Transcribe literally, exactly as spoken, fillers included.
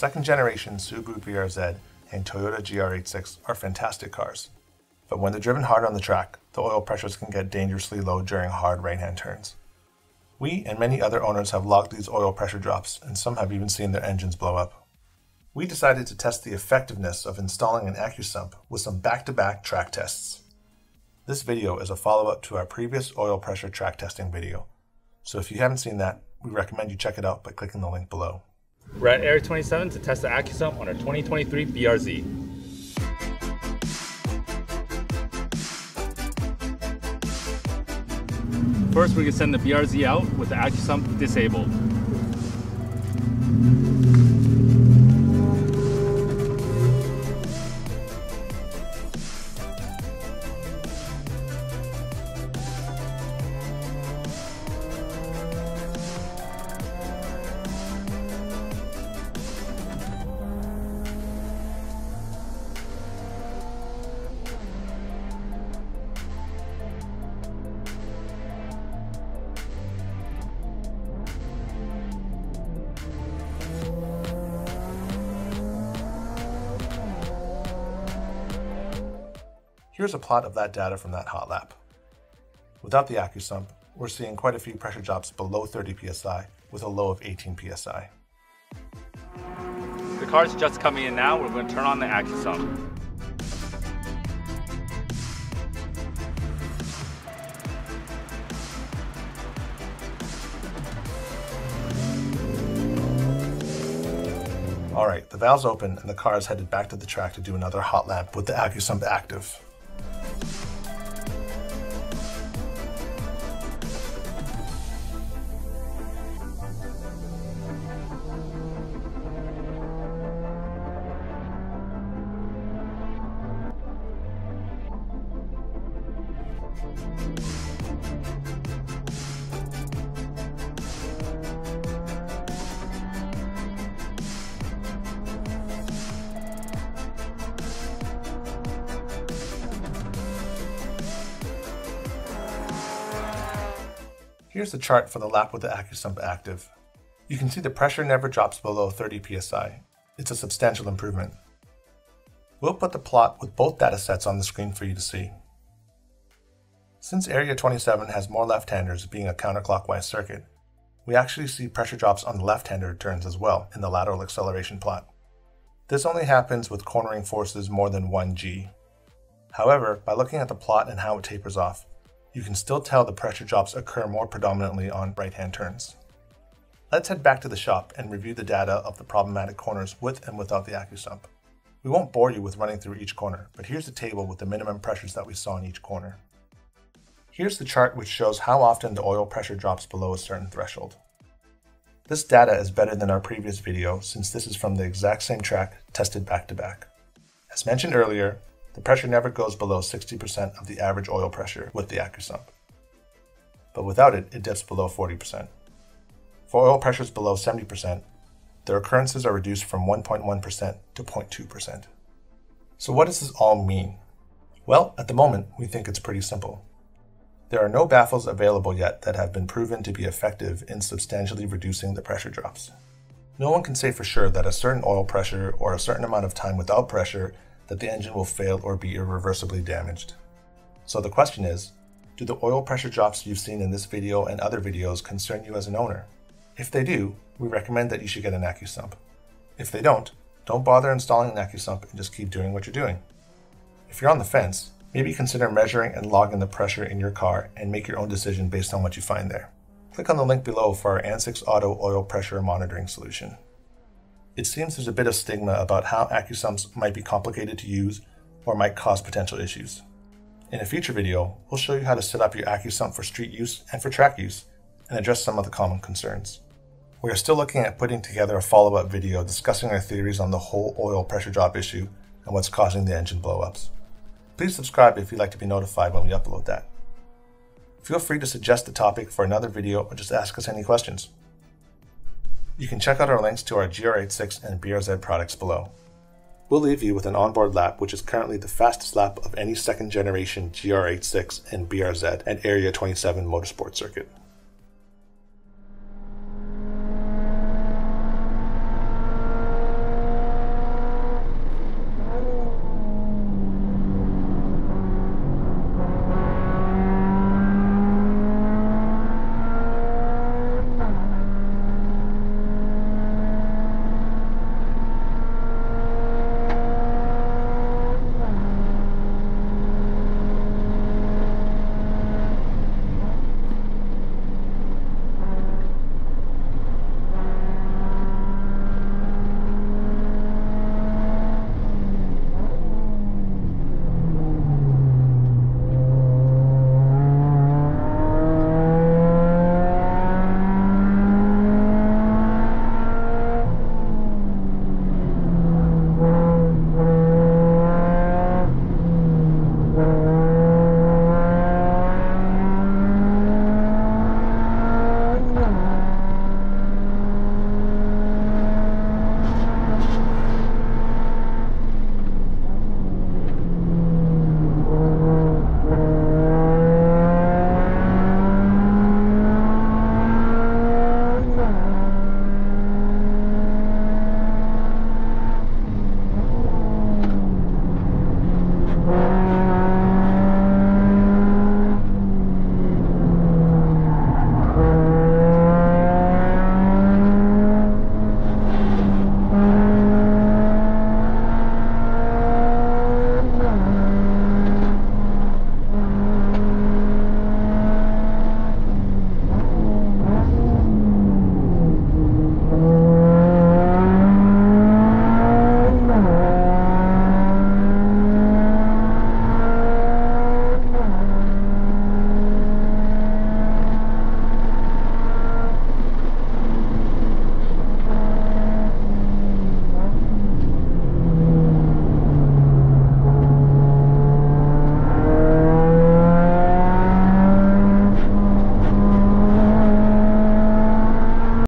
second generation Subaru B R Z and Toyota G R eighty-six are fantastic cars, but when they're driven hard on the track, the oil pressures can get dangerously low during hard right-hand turns. We and many other owners have logged these oil pressure drops, and some have even seen their engines blow up. We decided to test the effectiveness of installing an AccuSump with some back-to-back track tests. This video is a follow-up to our previous oil pressure track testing video, so if you haven't seen that, we recommend you check it out by clicking the link below. We're at Area twenty-seven to test the AccuSump on our twenty twenty-three B R Z. First, we're going to send the B R Z out with the AccuSump disabled. Here's a plot of that data from that hot lap. Without the AccuSump, we're seeing quite a few pressure drops below thirty P S I with a low of eighteen P S I. The car's just coming in now. We're going to turn on the AccuSump. All right, the valves open and the car is headed back to the track to do another hot lap with the AccuSump active. Here's the chart for the lap with the AccuSump active. You can see the pressure never drops below thirty P S I. It's a substantial improvement. We'll put the plot with both datasets on the screen for you to see. Since Area twenty-seven has more left-handers being a counterclockwise circuit, we actually see pressure drops on the left-hander turns as well in the lateral acceleration plot. This only happens with cornering forces more than one G. However, by looking at the plot and how it tapers off, you can still tell the pressure drops occur more predominantly on right-hand turns. Let's head back to the shop and review the data of the problematic corners with and without the AccuSump. We won't bore you with running through each corner, but here's a table with the minimum pressures that we saw in each corner. Here's the chart which shows how often the oil pressure drops below a certain threshold. This data is better than our previous video since this is from the exact same track tested back-to-back. As mentioned earlier, the pressure never goes below sixty percent of the average oil pressure with the AccuSump, but without it, it dips below forty percent. For oil pressures below seventy percent, their occurrences are reduced from one point one percent to zero point two percent. So what does this all mean? Well, at the moment, we think it's pretty simple. There are no baffles available yet that have been proven to be effective in substantially reducing the pressure drops. No one can say for sure that a certain oil pressure or a certain amount of time without pressure that the engine will fail or be irreversibly damaged. So the question is, do the oil pressure drops you've seen in this video and other videos concern you as an owner? If they do, we recommend that you should get an AccuSump. If they don't, don't bother installing an AccuSump and just keep doing what you're doing. If you're on the fence, maybe consider measuring and logging the pressure in your car and make your own decision based on what you find there. Click on the link below for our Ansix Auto oil pressure monitoring solution. It seems there's a bit of stigma about how AccuSumps might be complicated to use or might cause potential issues. In a future video, we'll show you how to set up your AccuSump for street use and for track use and address some of the common concerns. We are still looking at putting together a follow-up video discussing our theories on the whole oil pressure drop issue and what's causing the engine blow-ups. Please subscribe if you'd like to be notified when we upload that. Feel free to suggest the topic for another video or just ask us any questions. You can check out our links to our G R eighty-six and B R Z products below. We'll leave you with an onboard lap which is currently the fastest lap of any second generation G R eighty-six and B R Z at Area twenty-seven motorsport circuit.